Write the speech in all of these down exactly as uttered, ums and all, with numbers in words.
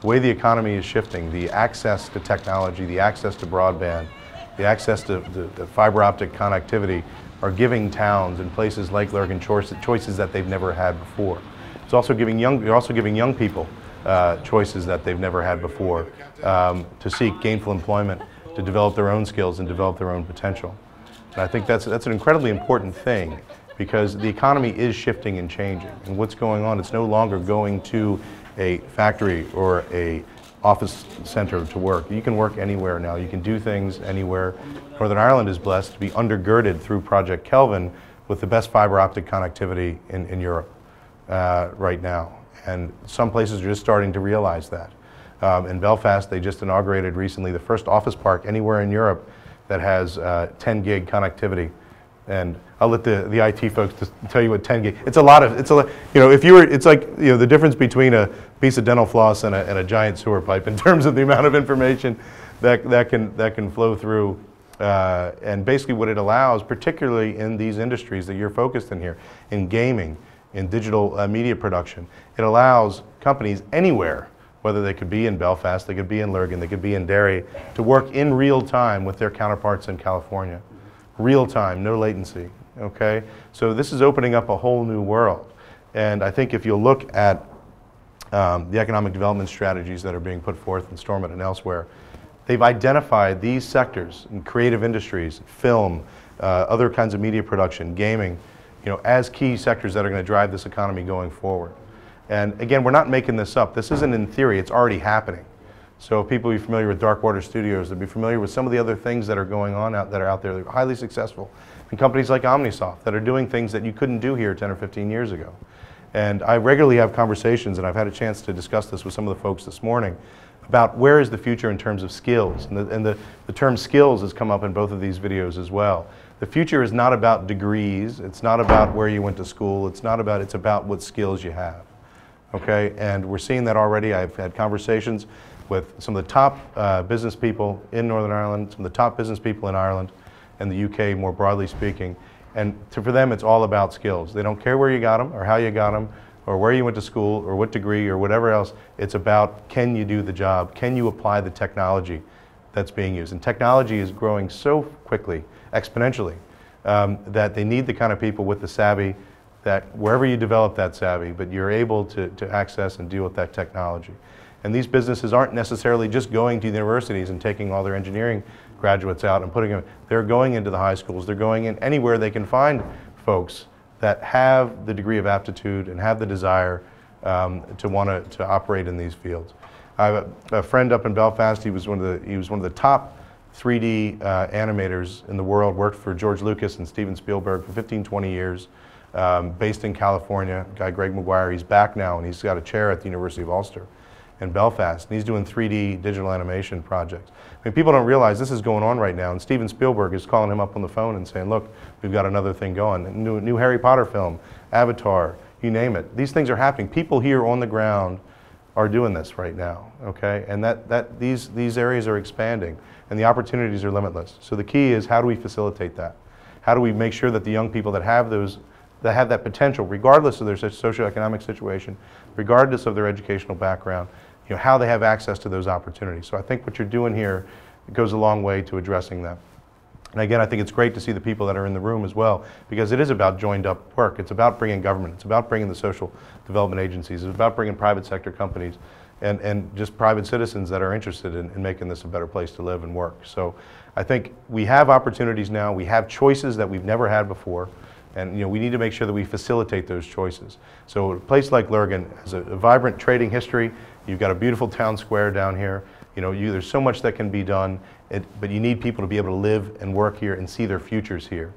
the way the economy is shifting, the access to technology, the access to broadband, the access to, to, to fiber optic connectivity are giving towns and places like Lurgan choices that they've never had before. It's also giving young, you're also giving young people uh, choices that they've never had before um, to seek gainful employment, to develop their own skills and develop their own potential. And I think that's, that's an incredibly important thing, because the economy is shifting and changing. And what's going on, it's no longer going to a factory or a office center to work. You can work anywhere now. You can do things anywhere. Northern Ireland is blessed to be undergirded through Project Kelvin with the best fiber optic connectivity in, in Europe uh, right now. And some places are just starting to realize that. Um, in Belfast, they just inaugurated recently the first office park anywhere in Europe that has uh, ten gig connectivity. And I'll let the, the I T folks tell you what ten gig, it's a lot of, it's a lot, you know, if you were, it's like, you know, the difference between a piece of dental floss and a, and a giant sewer pipe in terms of the amount of information that, that, can, that can flow through. Uh, and basically what it allows, particularly in these industries that you're focused in here, in gaming, in digital uh, media production, it allows companies anywhere, whether they could be in Belfast, they could be in Lurgan, they could be in Derry, to work in real time with their counterparts in California. Real time, no latency, okay? So this is opening up a whole new world. And I think if you look at um, the economic development strategies that are being put forth in Stormont and elsewhere, they've identified these sectors in creative industries, film, uh, other kinds of media production, gaming, you know, as key sectors that are gonna drive this economy going forward. And again, we're not making this up. This isn't in theory, it's already happening. So if people be familiar with Darkwater Studios, they'll be familiar with some of the other things that are going on out that are out there that are highly successful, and companies like Omnisoft that are doing things that you couldn't do here ten or fifteen years ago. And I regularly have conversations, and I've had a chance to discuss this with some of the folks this morning, about where is the future in terms of skills. And the, and the, the term skills has come up in both of these videos as well. The future is not about degrees, it's not about where you went to school, it's not about, it's about what skills you have. Okay, and we're seeing that already. I've had conversations with some of the top uh, business people in Northern Ireland, some of the top business people in Ireland and the U K more broadly speaking. And to, for them, it's all about skills. They don't care where you got them or how you got them or where you went to school or what degree or whatever else. It's about, can you do the job? Can you apply the technology that's being used? And technology is growing so quickly, exponentially, um, that they need the kind of people with the savvy that wherever you develop that savvy, but you're able to, to access and deal with that technology. And these businesses aren't necessarily just going to universities and taking all their engineering graduates out and putting them, they're going into the high schools, they're going in anywhere they can find folks that have the degree of aptitude and have the desire um, to want to, to operate in these fields. I have a, a friend up in Belfast, he was one of the, he was one of the top three D uh, animators in the world, worked for George Lucas and Steven Spielberg for fifteen, twenty years, um, based in California, guy Greg Maguire, he's back now and he's got a chair at the University of Ulster in Belfast, and he's doing three D digital animation projects. I mean, people don't realize this is going on right now, and Steven Spielberg is calling him up on the phone and saying, look, we've got another thing going. New, new Harry Potter film, Avatar, you name it. These things are happening. People here on the ground are doing this right now, okay? And that, that, these, these areas are expanding, and the opportunities are limitless. So the key is, how do we facilitate that? How do we make sure that the young people that have those that have that potential, regardless of their socioeconomic situation, regardless of their educational background, you know, how they have access to those opportunities. So I think what you're doing here goes a long way to addressing that. And again, I think it's great to see the people that are in the room as well, because it is about joined up work. It's about bringing government. It's about bringing the social development agencies. It's about bringing private sector companies and, and just private citizens that are interested in, in making this a better place to live and work. So I think we have opportunities now. We have choices that we've never had before. And you know, we need to make sure that we facilitate those choices. So a place like Lurgan has a, a vibrant trading history. You've got a beautiful town square down here. You know, you, there's so much that can be done, it, but you need people to be able to live and work here and see their futures here.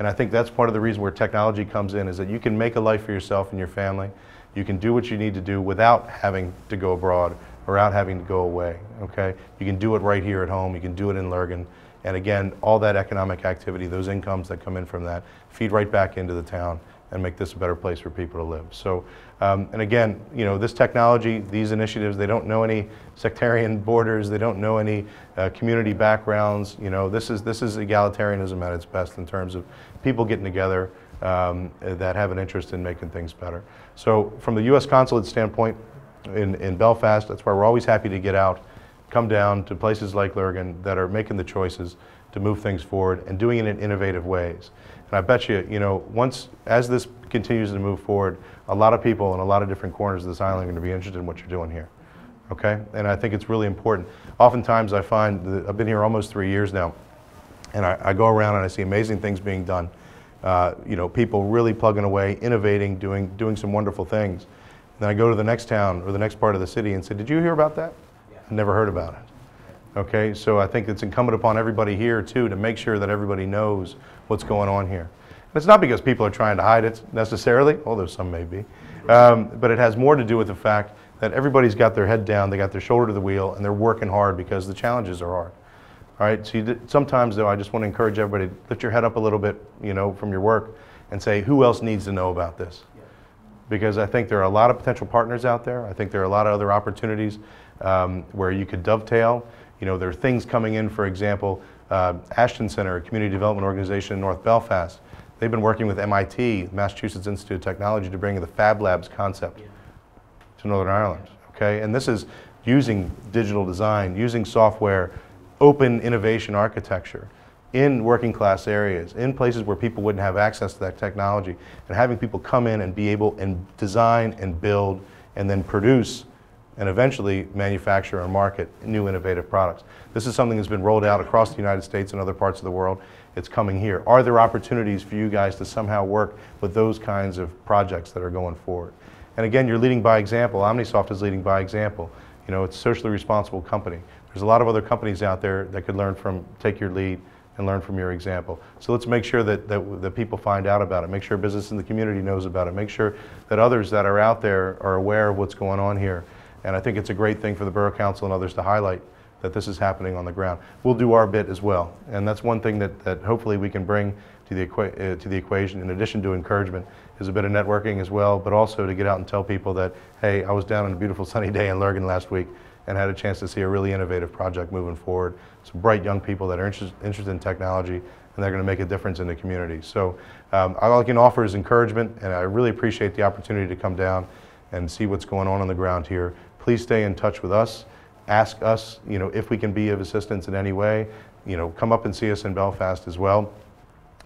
And I think that's part of the reason where technology comes in, is that you can make a life for yourself and your family. You can do what you need to do without having to go abroad or without having to go away, okay? You can do it right here at home. You can do it in Lurgan. And again, all that economic activity, those incomes that come in from that, feed right back into the town and make this a better place for people to live. So, um, and again, you know, this technology, these initiatives, they don't know any sectarian borders, they don't know any uh, community backgrounds. You know, this is, this is egalitarianism at its best in terms of people getting together um, that have an interest in making things better. So from the U S consulate standpoint, in, in Belfast. That's why we're always happy to get out, come down to places like Lurgan that are making the choices to move things forward and doing it in innovative ways. And I bet you, you know, once, as this continues to move forward, a lot of people in a lot of different corners of this island are going to be interested in what you're doing here. Okay? And I think it's really important. Oftentimes I find, that I've been here almost three years now, and I, I go around and I see amazing things being done. Uh, you know, people really plugging away, innovating, doing, doing some wonderful things. And then I go to the next town or the next part of the city and say, did you hear about that? Yeah. Never heard about it. Okay, so I think it's incumbent upon everybody here, too, to make sure that everybody knows what's going on here. And it's not because people are trying to hide it necessarily, although some may be, um, but it has more to do with the fact that everybody's got their head down, they got their shoulder to the wheel, and they're working hard because the challenges are hard. All right, so you d sometimes, though, I just want to encourage everybody to lift your head up a little bit, you know, from your work and say, who else needs to know about this? Because I think there are a lot of potential partners out there. I think there are a lot of other opportunities um, where you could dovetail. You know, there are things coming in, for example, uh, Ashton Center, a community development organization in North Belfast. They've been working with M I T, Massachusetts Institute of Technology, to bring the Fab Labs concept yeah. to Northern Ireland, okay? And this is using digital design, using software, open innovation architecture in working class areas, in places where people wouldn't have access to that technology, and having people come in and be able and design and build and then produce and eventually manufacture and market new innovative products. This is something that's been rolled out across the United States and other parts of the world. It's coming here. Are there opportunities for you guys to somehow work with those kinds of projects that are going forward? And again, you're leading by example. Omnisoft is leading by example. You know, it's a socially responsible company. There's a lot of other companies out there that could learn from, take your lead and learn from your example. So let's make sure that, that, that people find out about it. Make sure business in the community knows about it. Make sure that others that are out there are aware of what's going on here. And I think it's a great thing for the Borough Council and others to highlight that this is happening on the ground. We'll do our bit as well. And that's one thing that, that hopefully we can bring to the, equa uh, to the equation, in addition to encouragement, is a bit of networking as well, but also to get out and tell people that, hey, I was down on a beautiful sunny day in Lurgan last week and had a chance to see a really innovative project moving forward. Some bright young people that are interest, interested in technology, and they're going to make a difference in the community. So um, all I can offer is encouragement, and I really appreciate the opportunity to come down and see what's going on on the ground here. Please stay in touch with us. Ask us, you know, if we can be of assistance in any way. You know, come up and see us in Belfast as well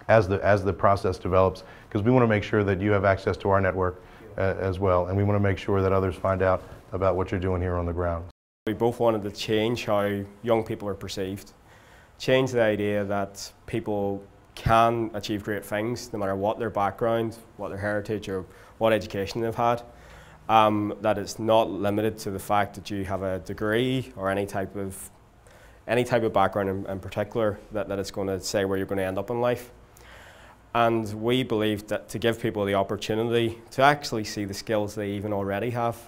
as the, as the process develops, because we want to make sure that you have access to our network uh, as well, and we want to make sure that others find out about what you're doing here on the ground. We both wanted to change how young people are perceived, change the idea that people can achieve great things no matter what their background, what their heritage or what education they've had. Um, that it's not limited to the fact that you have a degree or any type of any type of background in, in particular that, that it's going to say where you're going to end up in life. And we believe that to give people the opportunity to actually see the skills they even already have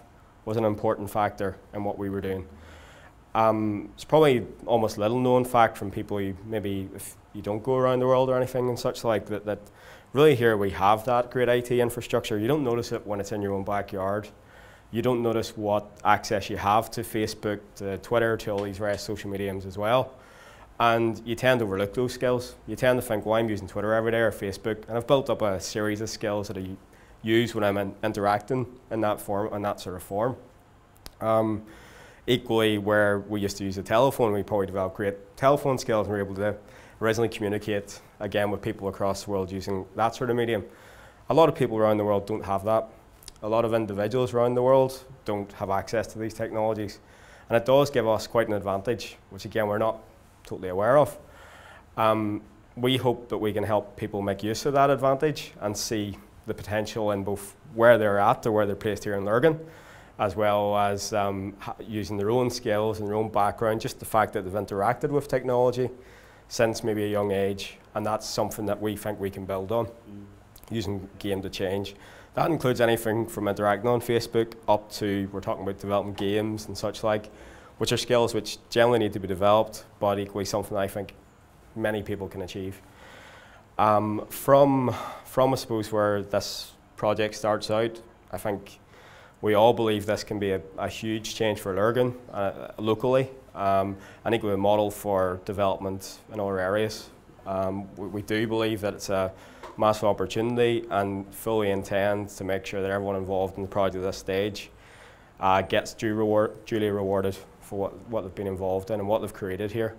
was an important factor in what we were doing. Um, it's probably almost little known fact from people who maybe if you don't go around the world or anything and such like that, that really here we have that great I T infrastructure. You don't notice it when it's in your own backyard. You don't notice what access you have to Facebook, to Twitter, to all these various social mediums as well. And you tend to overlook those skills. You tend to think, well, I'm using Twitter every day or Facebook, and I've built up a series of skills that I use when I'm in interacting in that form, in that sort of form. Um, equally, where we used to use the telephone, we probably developed great telephone skills and we were able to originally communicate, again, with people across the world using that sort of medium. A lot of people around the world don't have that. A lot of individuals around the world don't have access to these technologies. And it does give us quite an advantage, which again, we're not totally aware of. Um, we hope that we can help people make use of that advantage and see the potential in both where they're at or where they're placed here in Lurgan, as well as um, using their own skills and their own background, just the fact that they've interacted with technology since maybe a young age, and that's something that we think we can build on, using game to change. That includes anything from interacting on Facebook up to, we're talking about developing games and such like, which are skills which generally need to be developed, but equally something I think many people can achieve. Um, from, from I suppose where this project starts out, I think we all believe this can be a, a huge change for Lurgan uh, locally. Um, and equally a model for development in other areas. Um, we, we do believe that it's a massive opportunity and fully intend to make sure that everyone involved in the project at this stage uh, gets due reward, duly rewarded for what, what they've been involved in and what they've created here.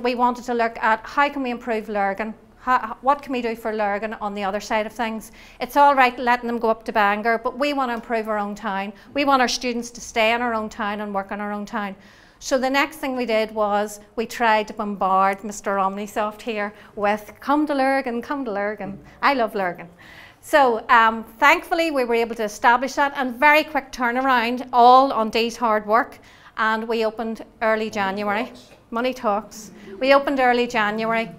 We wanted to look at how can we improve Lurgan. How, what can we do for Lurgan on the other side of things? It's all right letting them go up to Bangor, but we want to improve our own town. We want our students to stay in our own town and work in our own town. So the next thing we did was we tried to bombard Mister Omnisoft here with, come to Lurgan, come to Lurgan. I love Lurgan. So um, thankfully we were able to establish that, and very quick turnaround, all on Dee's hard work, and we opened early January. Money Talks. We opened early January.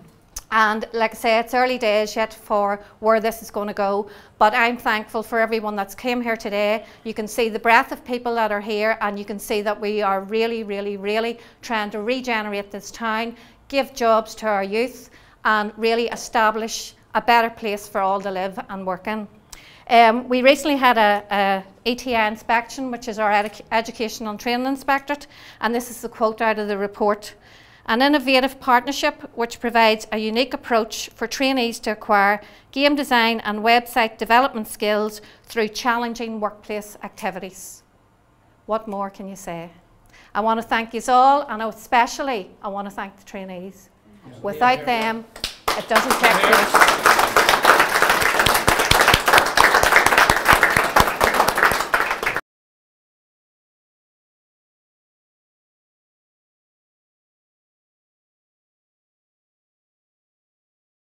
And like I say, it's early days yet for where this is going to go, but I'm thankful for everyone that's came here today. You can see the breadth of people that are here, and you can see that we are really, really, really trying to regenerate this town, give jobs to our youth, and really establish a better place for all to live and work in. Um, we recently had a, a E T I inspection, which is our edu Education and Training Inspectorate, and this is the quote out of the report. An innovative partnership which provides a unique approach for trainees to acquire game design and website development skills through challenging workplace activities. What more can you say? I want to thank you all, and especially I want to thank the trainees. Without them, it doesn't take place.